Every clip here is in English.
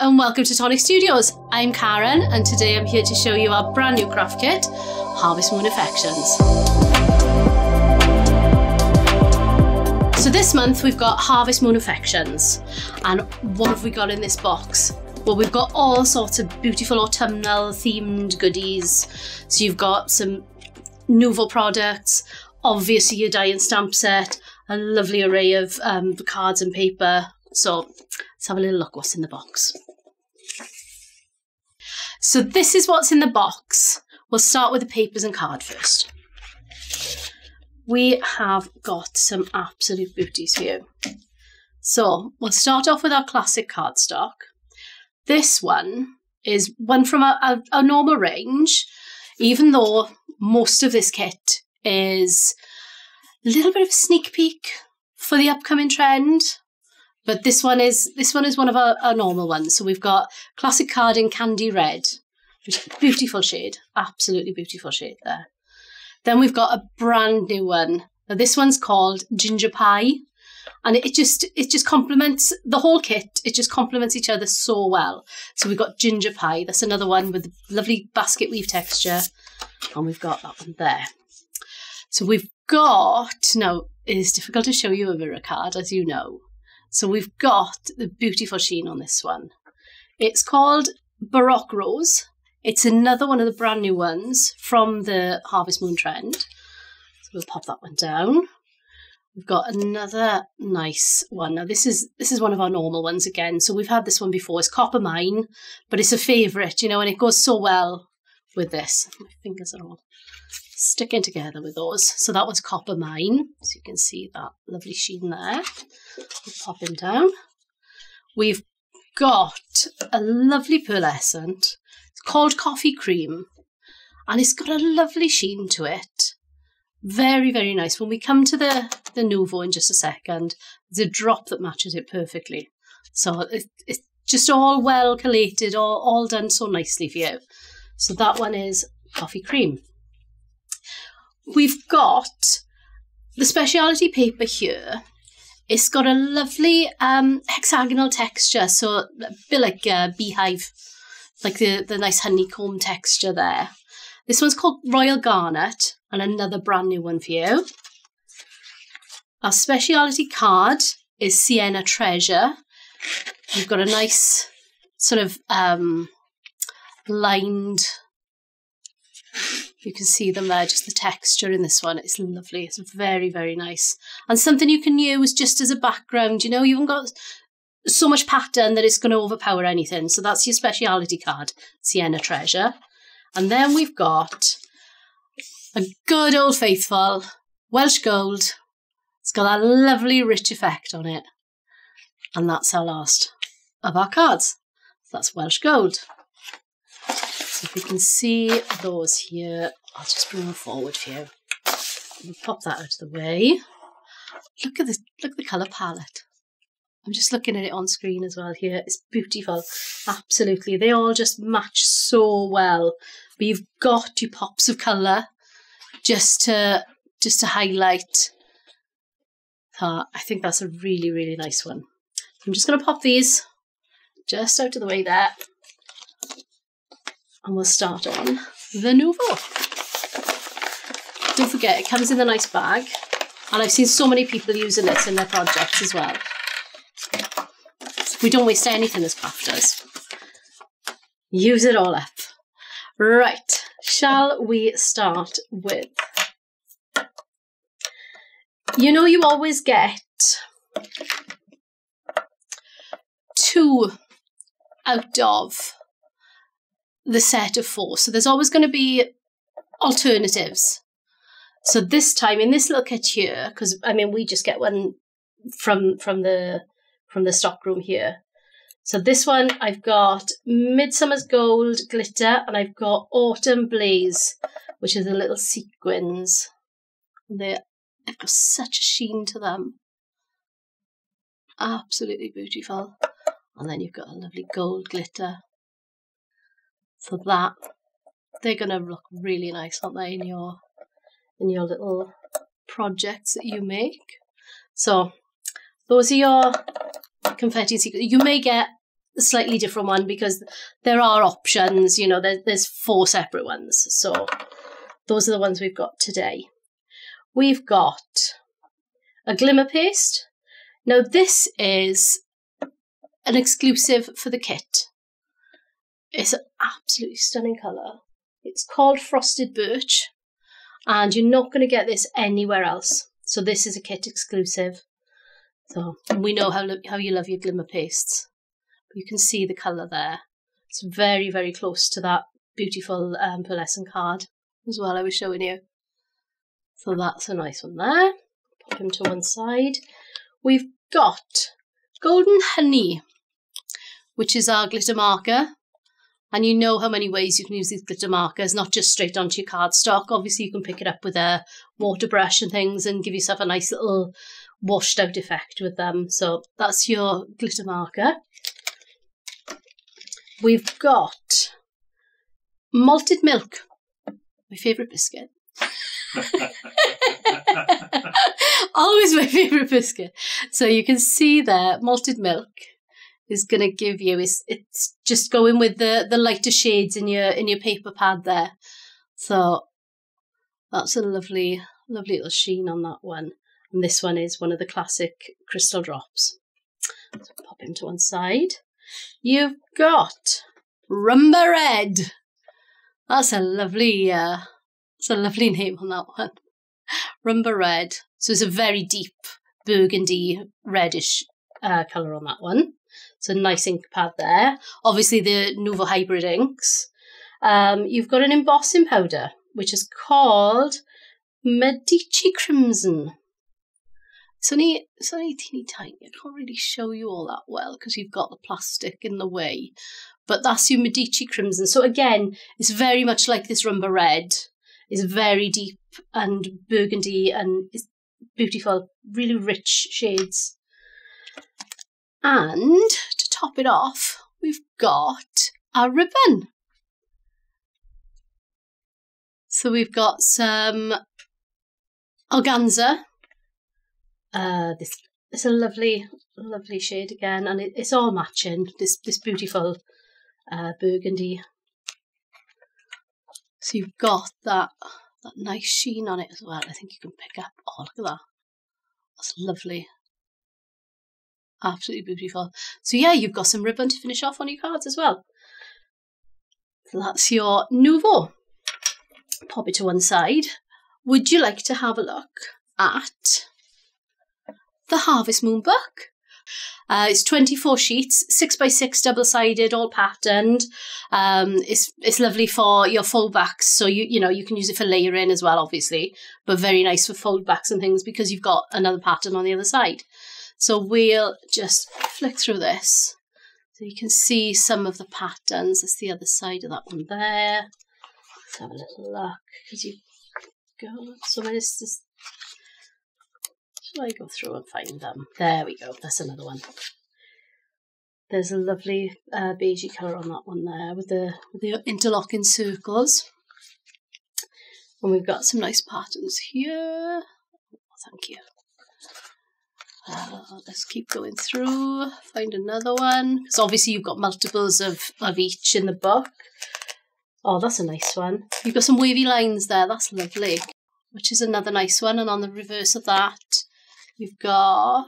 Hello and welcome to Tonic Studios. I'm Karen and today I'm here to show you our brand new craft kit, Harvest Moon Affections. So this month we've got Harvest Moon Affections, and what have we got in this box? Well, we've got all sorts of beautiful autumnal themed goodies. So you've got some Nuvo products, obviously your die and stamp set, a lovely array of cards and paper. So let's have a little look what's in the box. So this is what's in the box. We'll start with the papers and card first. We have got some absolute beauties for you. So we'll start off with our classic cardstock. This one is one from a normal range, even though most of this kit is a little bit of a sneak peek for the upcoming trend. But this one is one of our normal ones. So we've got classic card in Candy Red, which is a beautiful shade, absolutely beautiful shade there. Then we've got a brand new one. Now this one's called Ginger Pie, and it just complements the whole kit. It just complements each other so well. So we've got Ginger Pie. That's another one with the lovely basket weave texture, and we've got that one there. So we've got now. It's difficult to show you a mirror card, as you know. So we've got the beautiful sheen on this one. It's called Baroque Rose. It's another one of the brand new ones from the Harvest Moon trend. So we'll pop that one down. We've got another nice one. Now this is one of our normal ones again. So we've had this one before. It's Copper Mine, but it's a favourite, you know, and it goes so well with this. My fingers are all sticking together with those. So that was Copper Mine. So you can see that lovely sheen there. We'll pop him down. We've got a lovely pearlescent. It's called Coffee Cream, and it's got a lovely sheen to it. Very, very nice. When we come to the Nuvo in just a second, there's a drop that matches it perfectly. So it's just all well collated, all done so nicely for you. So that one is Coffee Cream. We've got the speciality paper here. It's got a lovely hexagonal texture, so a bit like a beehive, like the nice honeycomb texture there. This one's called Royal Garnet, and another brand new one for you. Our speciality card is Sienna Treasure. You've got a nice sort of lined... You can see them there, just the texture in this one. It's lovely. It's very, very nice. And something you can use just as a background. You know, you haven't got so much pattern that it's going to overpower anything. So that's your speciality card, Sienna Treasure. And then we've got a good old faithful, Welsh Gold. It's got that lovely rich effect on it. And that's our last of our cards. So that's Welsh Gold. If you can see those here, I'll just bring them forward for you. We'll pop that out of the way. Look at this, look at the colour palette. I'm just looking at it on screen as well here. It's beautiful, absolutely. They all just match so well. But you've got your pops of colour just to highlight. I think that's a really, really nice one. I'm just going to pop these just out of the way there. And we'll start on the Nuvo. Don't forget, it comes in a nice bag. And I've seen so many people using this in their projects as well. We don't waste anything as crafters. Use it all up. Right, shall we start with... You know you always get two out of the set of four. So there's always going to be alternatives. So this time in this little kit here, because I mean we just get one from the stock room here. So this one I've got Midsummer's Gold Glitter, and I've got Autumn Blaze, which are the little sequins. They've got such a sheen to them. Absolutely beautiful. And then you've got a lovely gold glitter. So that they're gonna look really nice, aren't they, in your little projects that you make. So those are your confetti sequins. You may get a slightly different one because there are options, you know, there's four separate ones. So those are the ones we've got today. We've got a glimmer paste. Now this is an exclusive for the kit. It's an absolutely stunning colour. It's called Frosted Birch, and you're not going to get this anywhere else. So this is a kit exclusive. So, and we know how you love your glimmer pastes. You can see the colour there. It's very, very close to that beautiful pearlescent card as well I was showing you. So that's a nice one there. Pop him to one side. We've got Golden Honey, which is our glitter marker. And you know how many ways you can use these glitter markers, not just straight onto your cardstock. Obviously, you can pick it up with a water brush and things and give yourself a nice little washed out effect with them. So that's your glitter marker. We've got malted milk, my favourite biscuit. Always my favourite biscuit. So you can see there, malted milk is going to give you, it's just going with the lighter shades in your paper pad there. So that's a lovely, lovely little sheen on that one. And this one is one of the classic crystal drops. So pop him to one side. You've got Rumba Red. That's a lovely, it's a lovely name on that one. Rumba Red. So it's a very deep burgundy reddish colour on that one. It's a nice ink pad there. Obviously the Nuvo hybrid inks. You've got an embossing powder, which is called Medici Crimson. It's only teeny tiny. I can't really show you all that well because you've got the plastic in the way. But that's your Medici Crimson. So again, it's very much like this Rumba Red. It's very deep and burgundy and it's beautiful, really rich shades. And to top it off, we've got our ribbon. So we've got some organza. It's a lovely, lovely shade again, and it's all matching. This beautiful burgundy. So you've got that nice sheen on it as well. I think you can pick up. Oh, look at that! That's lovely. Absolutely beautiful. So yeah, you've got some ribbon to finish off on your cards as well. So that's your Nuvo. Pop it to one side. Would you like to have a look at the Harvest Moon book? It's 24 sheets, 6x6, double-sided, all patterned. It's lovely for your foldbacks, so you know you can use it for layering as well, obviously, but very nice for foldbacks and things because you've got another pattern on the other side. So we'll just flick through this so you can see some of the patterns. That's the other side of that one there. Let's have a little look because you go. So it's just. Shall I go through and find them? There we go. That's another one. There's a lovely beigey colour on that one there with the interlocking circles. And we've got some nice patterns here. Oh, thank you. Let's keep going through, find another one, because obviously you've got multiples of each in the book. Oh, that's a nice one. You've got some wavy lines there, that's lovely, which is another nice one. And on the reverse of that, you've got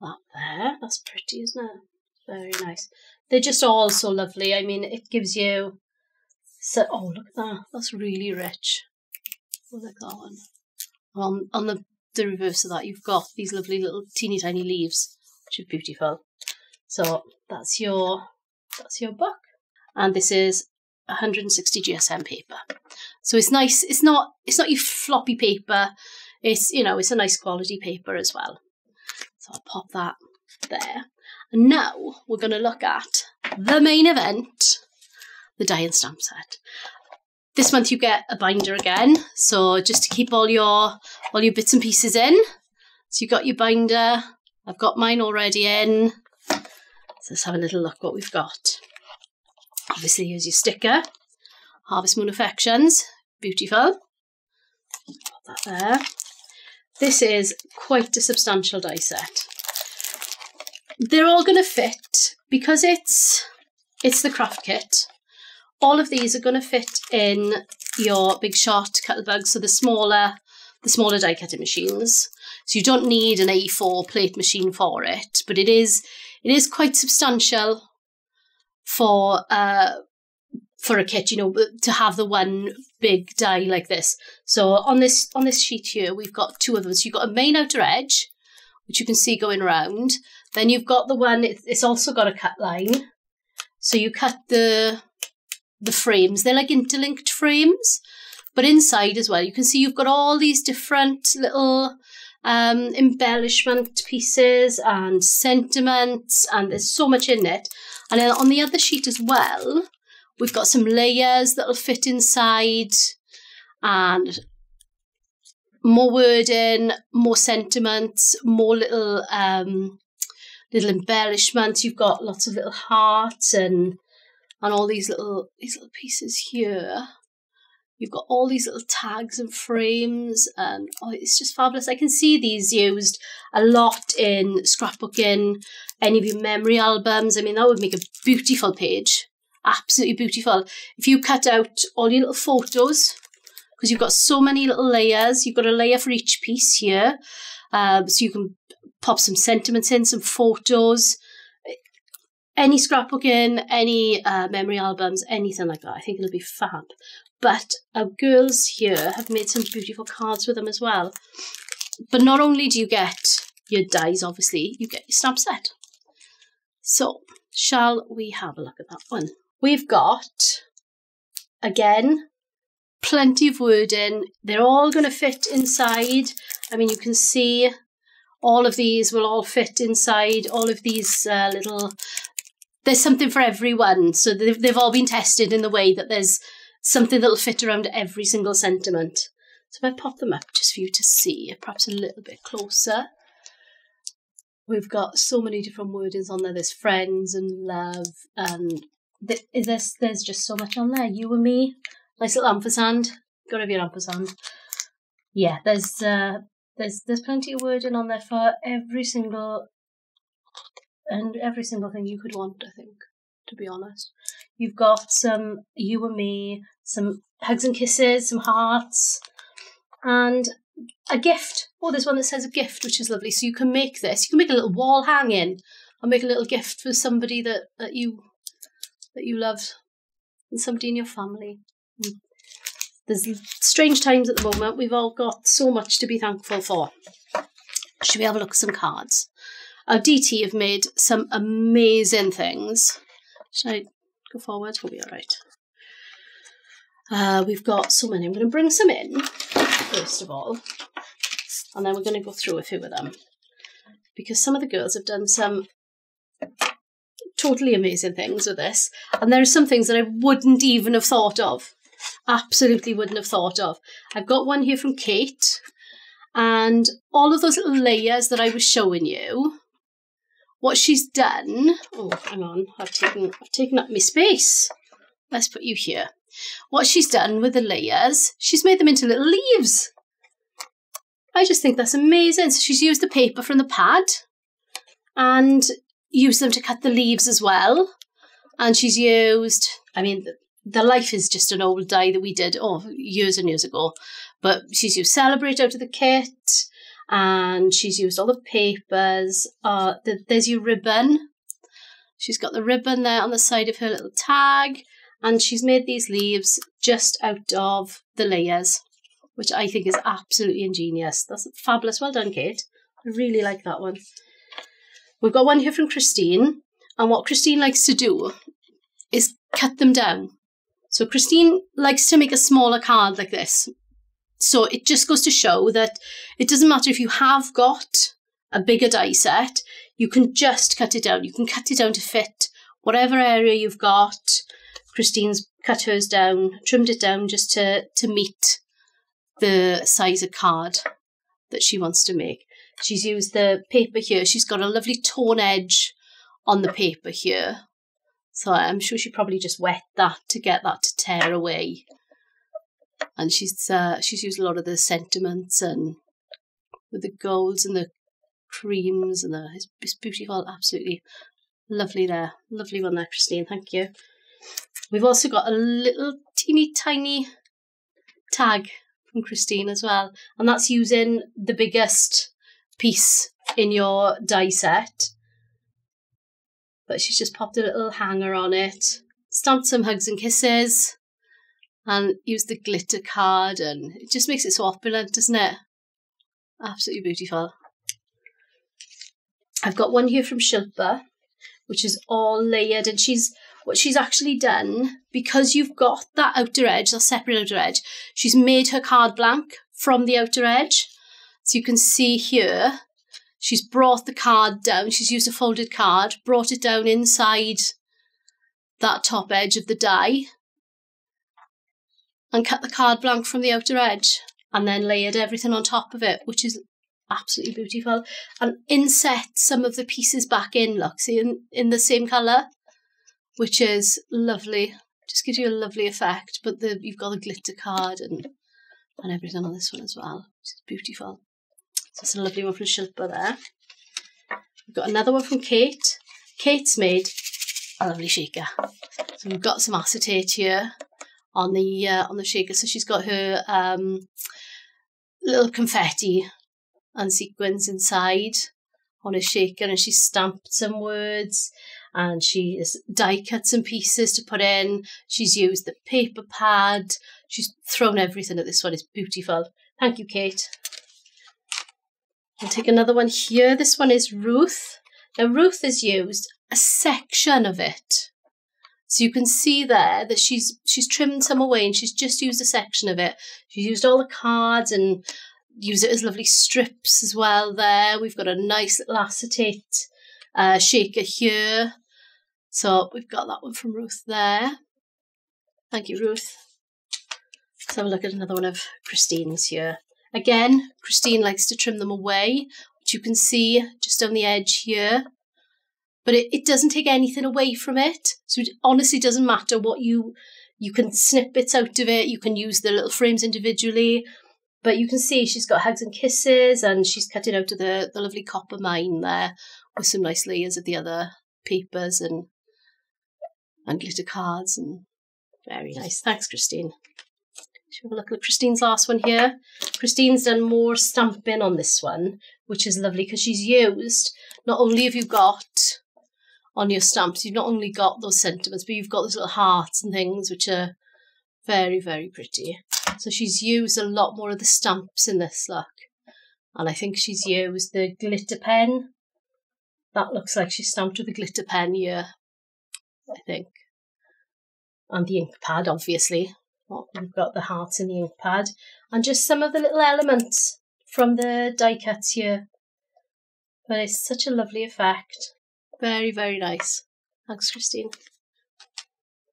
that there. That's pretty, isn't it? Very nice. They're just all so lovely. I mean, it gives you... So, oh, look at that. That's really rich. Oh, look at that one. On the reverse of that, you've got these lovely little teeny tiny leaves, which are beautiful. So that's your book, and this is 160 GSM paper. So it's nice. It's not your floppy paper. It's, you know, it's a nice quality paper as well. So I'll pop that there. And now we're going to look at the main event, the die and stamp set. This month you get a binder again, so just to keep all your bits and pieces in. So you've got your binder, I've got mine already in. So let's have a little look what we've got. Obviously here's your sticker, Harvest Moon Affections, beautiful. Put that there. This is quite a substantial die set. They're all going to fit, because it's the craft kit. All of these are going to fit in your big shot catalogue, so the smaller die cutting machines. So you don't need an A4 plate machine for it, but it is quite substantial for a kit, you know, to have the one big die like this. So on this sheet here, we've got two of them. So you've got a main outer edge, which you can see going round. Then you've got the one, it's also got a cut line. So you cut the frames. They're like interlinked frames, but inside as well, you can see you've got all these different little embellishment pieces and sentiments, and there's so much in it. And then on the other sheet as well, we've got some layers that'll fit inside, and more wording, more sentiments, more little little embellishments. You've got lots of little hearts and all these little pieces here. You've got all these little tags and frames, and oh, it's just fabulous. I can see these used a lot in scrapbooking, any of your memory albums. I mean, that would make a beautiful page. Absolutely beautiful. If you cut out all your little photos, because you've got so many little layers, you've got a layer for each piece here. So you can pop some sentiments in, some photos, any scrapbooking, any memory albums, anything like that. I think it'll be fab. But our girls here have made some beautiful cards with them as well. But not only do you get your dies, obviously, you get your stamp set. So shall we have a look at that one? We've got, again, plenty of wording. They're all going to fit inside. I mean, you can see all of these will all fit inside. All of these little... There's something for everyone. So they've all been tested in the way that there's something that'll fit around every single sentiment. So if I pop them up just for you to see, perhaps a little bit closer. We've got so many different wordings on there. There's friends and love, and there's just so much on there. You and me, nice little ampersand. Got to be an ampersand. Yeah, there's plenty of wording on there for every single thing you could want, I think, to be honest. You've got some you and me, some hugs and kisses, some hearts, and a gift. Oh, there's one that says a gift, which is lovely. So you can make this. You can make a little wall hanging and make a little gift for somebody that you love, and somebody in your family. There's strange times at the moment. We've all got so much to be thankful for. Should we have a look at some cards? Our DT have made some amazing things. Should I go forward? We'll be all right. We've got so many. I'm going to bring some in, first of all, and then we're going to go through a few of them, because some of the girls have done some totally amazing things with this, and there are some things that I wouldn't even have thought of. Absolutely wouldn't have thought of. I've got one here from Kate, and all of those little layers that I was showing you, what she's done... Oh, hang on. I've taken up my space. Let's put you here. What she's done with the layers, she's made them into little leaves. I just think that's amazing. So she's used the paper from the pad and used them to cut the leaves as well. And she's used... I mean, the life is just an old die that we did years and years ago. But she's used Celebrate out of the kit, and she's used all the papers. There's your ribbon. She's got the ribbon there on the side of her little tag. And she's made these leaves just out of the layers, which I think is absolutely ingenious. That's fabulous. Well done, Kate. I really like that one. We've got one here from Christine. And what Christine likes to do is cut them down. So Christine likes to make a smaller card like this. So it just goes to show that it doesn't matter if you have got a bigger die set, you can just cut it down. You can cut it down to fit whatever area you've got. Christine's cut hers down, trimmed it down just to meet the size of card that she wants to make. She's used the paper here. She's got a lovely torn edge on the paper here. So I'm sure she probably just wet that to get that to tear away. And she's used a lot of the sentiments and with the golds and the creams and the this booty haul. Absolutely lovely there. Lovely one there, Christine. Thank you. We've also got a little teeny tiny tag from Christine as well, and that's using the biggest piece in your die set. But she's just popped a little hanger on it, stamped some hugs and kisses, and used the glitter card, and it just makes it so opulent, doesn't it? Absolutely beautiful. I've got one here from Shilpa, which is all layered, and she's what she's actually done, because you've got that outer edge, that separate outer edge, she's made her card blank from the outer edge. So you can see here, she's brought the card down, she's used a folded card, brought it down inside that top edge of the die, and cut the card blank from the outer edge, and then layered everything on top of it, which is absolutely beautiful. And inset some of the pieces back in, look, see, in the same colour, which is lovely. Just gives you a lovely effect, but you've got the glitter card and everything on this one as well, which is beautiful. So that's a lovely one from Shilpa there. We've got another one from Kate. Kate's made a lovely shaker. So we've got some acetate here on the shaker. So she's got her little confetti and sequins inside on a shaker, and she's stamped some words, and she's die cut some pieces to put in. She's used the paper pad. She's thrown everything at this one. It's beautiful. Thank you, Kate. I'll take another one here. This one is Ruth. Now, Ruth has used a section of it. So you can see there that she's trimmed some away, and she's just used a section of it. She's used all the cards and used it as lovely strips as well there. We've got a nice little acetate shaker here. So we've got that one from Ruth there. Thank you, Ruth. Let's have a look at another one of Christine's here. Again, Christine likes to trim them away, which you can see just on the edge here. But it doesn't take anything away from it. So it honestly doesn't matter what you can snip bits out of it. You can use the little frames individually. But you can see she's got hugs and kisses, and she's cut it out of the lovely Copper Mine there with some nice layers of the other papers and glitter cards. And very nice. Thanks, Christine. Have a look at Christine's last one here. Christine's done more stamping on this one, which is lovely, because she's used, not only have you got on your stamps, you've not only got those sentiments, but you've got those little hearts and things, which are very, very pretty. So she's used a lot more of the stamps in this, look. And I think she's used the glitter pen. That looks like she's stamped with a glitter pen here, I think. And the ink pad, obviously. We've got the hearts in the ink pad, and just some of the little elements from the die cuts here. But it's such a lovely effect. Very, very nice. Thanks, Christine.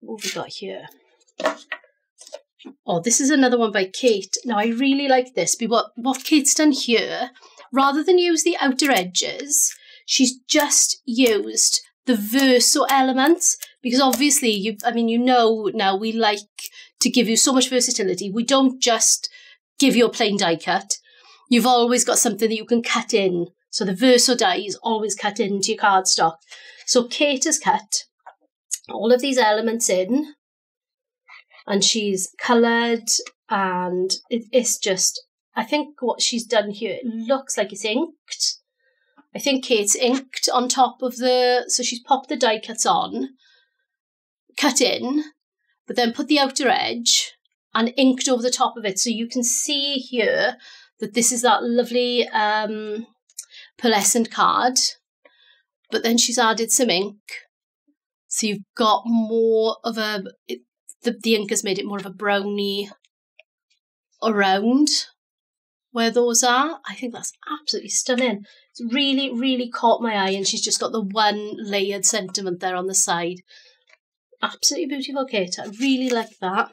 What have we got here? Oh, this is another one by Kate. Now, I really like this, but what Kate's done here, rather than use the outer edges, she's just used the verso elements, because obviously, you know now we like to give you so much versatility. We don't just give you a plain die cut. You've always got something that you can cut in. So the verso die is always cut into your cardstock. So Kate has cut all of these elements in, and she's coloured, and it's just, I think what she's done here, it looks like it's inked. I think Kate's inked on top of so she's popped the die cuts on, cut in, but then put the outer edge and inked over the top of it. So you can see here that this is that lovely pearlescent card, but then she's added some ink. So you've got more of the ink has made it more of a brownie around where those are. I think that's absolutely stunning. It's really, really caught my eye, and she's just got the one layered sentiment there on the side. Absolutely beautiful, Kate. I really like that.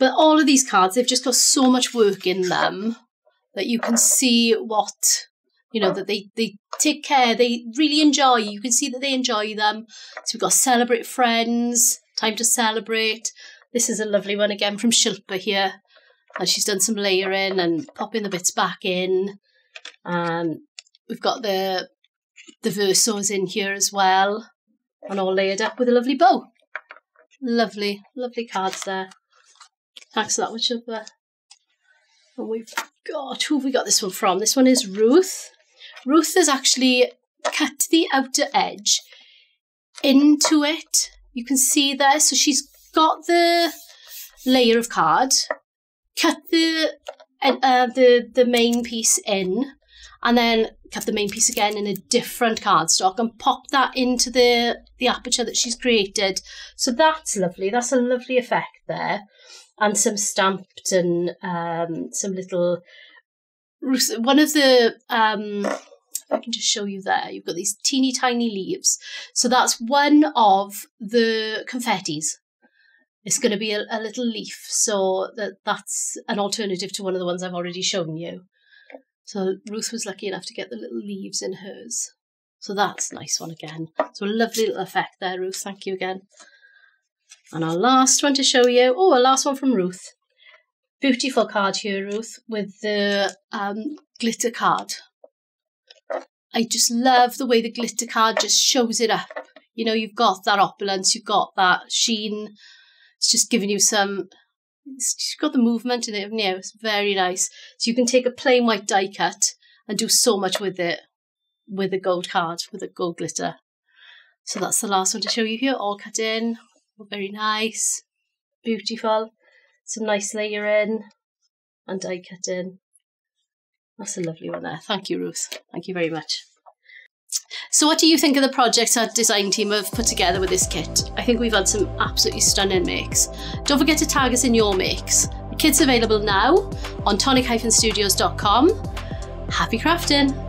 But all of these cards, they've just got so much work in them that you can see that they take care, they really enjoy. You can see that they enjoy them. So we've got Celebrate Friends, Time to Celebrate. This is a lovely one again from Shilpa here. And she's done some layering and popping the bits back in. We've got the versos in here as well, and all layered up with a lovely bow. Lovely, lovely cards there. Thanks for that, which other? And we've got, who have we got this one from? This one is Ruth. Ruth has actually cut the outer edge into it. You can see there, so she's got the layer of card, cut the main piece in, and then cut the main piece again in a different cardstock and pop that into the aperture that she's created. So that's lovely. That's a lovely effect there. And some stamped and some little... One of the... I can just show you there. You've got these teeny tiny leaves. So that's one of the confettis. It's going to be a little leaf. So that's an alternative to one of the ones I've already shown you. So Ruth was lucky enough to get the little leaves in hers. So that's a nice one again. So a lovely little effect there, Ruth. Thank you again. And our last one to show you. Oh, our last one from Ruth. Beautiful card here, Ruth, with the glitter card. I just love the way the glitter card just shows it up. You know, you've got that opulence, you've got that sheen. It's just giving you some... It's just got the movement in it, haven't you? It's very nice. So you can take a plain white die cut and do so much with it with a gold card, with a gold glitter. So that's the last one to show you here. All cut in. Very nice. Beautiful. Some nice layer in and die cut in. That's a lovely one there. Thank you, Ruth. Thank you very much. So what do you think of the projects our design team have put together with this kit? I think we've had some absolutely stunning makes. Don't forget to tag us in your makes. The kit's available now on tonic-studios.com. Happy crafting!